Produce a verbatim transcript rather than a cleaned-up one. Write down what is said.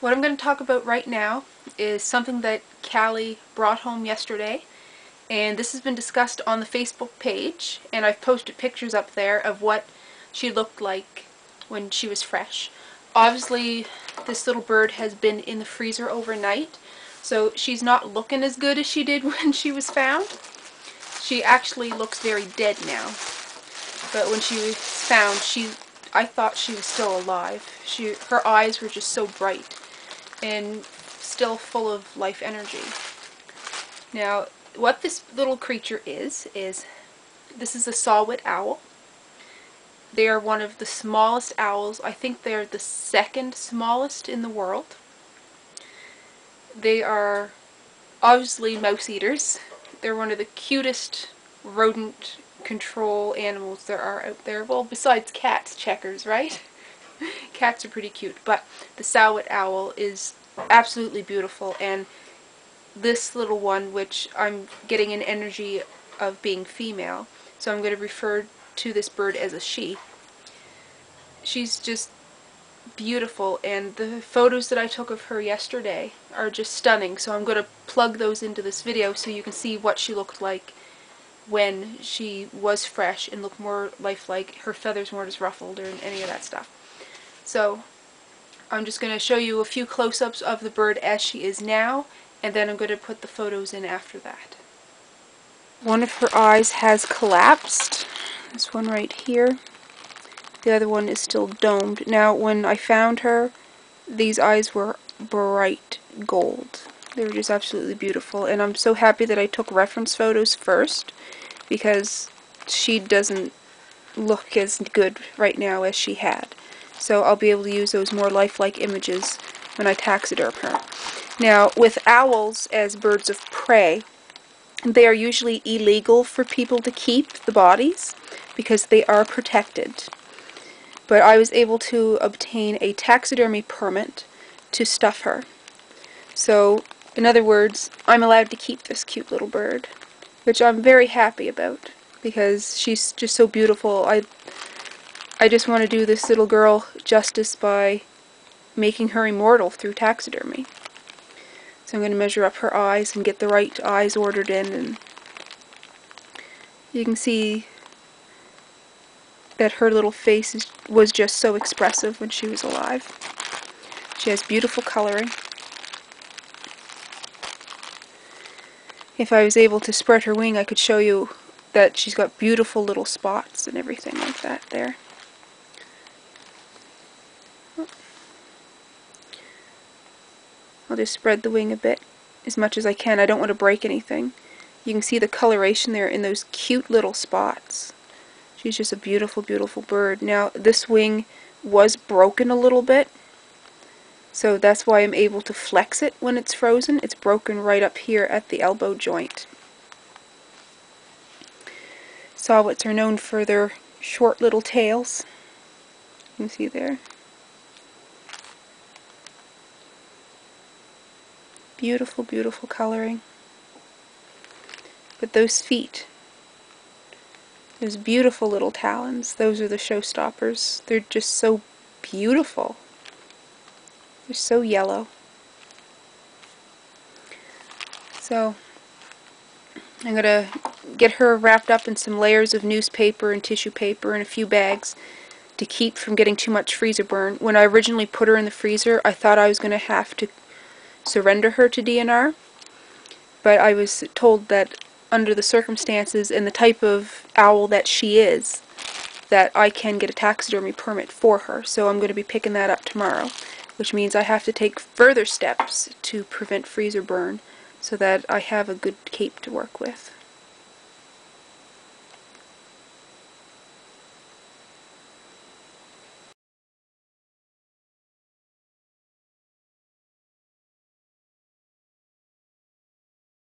What I'm going to talk about right now is something that Callie brought home yesterday, and this has been discussed on the Facebook page, and I've posted pictures up there of what she looked like when she was fresh. Obviously this little bird has been in the freezer overnight, so she's not looking as good as she did when she was found. She actually looks very dead now, but when she was found, she I thought she was still alive. She, her eyes were just so bright and still full of life energy. Now, what this little creature is, is this is a saw-whet owl. They are one of the smallest owls. I think they're the second smallest in the world. They are obviously mouse eaters. They're one of the cutest rodent control animals there are out there. Well, besides cats, checkers, right? Cats are pretty cute, but the saw-whet owl is absolutely beautiful, and this little one, which I'm getting an energy of being female, so I'm going to refer to this bird as a she. She's just beautiful, and the photos that I took of her yesterday are just stunning, so I'm going to plug those into this video so you can see what she looked like when she was fresh and looked more lifelike. Her feathers weren't as ruffled or any of that stuff. So I'm just going to show you a few close-ups of the bird as she is now, and then I'm going to put the photos in after that. One of her eyes has collapsed. This one right here. The other one is still domed. Now, when I found her, these eyes were bright gold. They were just absolutely beautiful, and I'm so happy that I took reference photos first, because she doesn't look as good right now as she had. So I'll be able to use those more lifelike images when I taxiderm her. Now, with owls as birds of prey, they are usually illegal for people to keep the bodies because they are protected. But I was able to obtain a taxidermy permit to stuff her. So, in other words, I'm allowed to keep this cute little bird, which I'm very happy about, because she's just so beautiful. I, I just want to do this little girl justice by making her immortal through taxidermy. So I'm going to measure up her eyes and get the right eyes ordered in, and you can see that her little face is, was just so expressive when she was alive. She has beautiful coloring. If I was able to spread her wing, I could show you that she's got beautiful little spots and everything like that there. I'll just spread the wing a bit, as much as I can. I don't want to break anything. You can see the coloration there in those cute little spots. She's just a beautiful, beautiful bird. Now, this wing was broken a little bit, so that's why I'm able to flex it when it's frozen. It's broken right up here at the elbow joint. Saw-whets are known for their short little tails. You can see there. Beautiful, beautiful coloring. But those feet, those beautiful little talons, those are the showstoppers. They're just so beautiful. They're so yellow. So I'm going to get her wrapped up in some layers of newspaper and tissue paper and a few bags to keep from getting too much freezer burn. When I originally put her in the freezer, I thought I was going to have to surrender her to D N R, but I was told that under the circumstances and the type of owl that she is, that I can get a taxidermy permit for her. So I'm going to be picking that up tomorrow, which means I have to take further steps to prevent freezer burn so that I have a good cape to work with.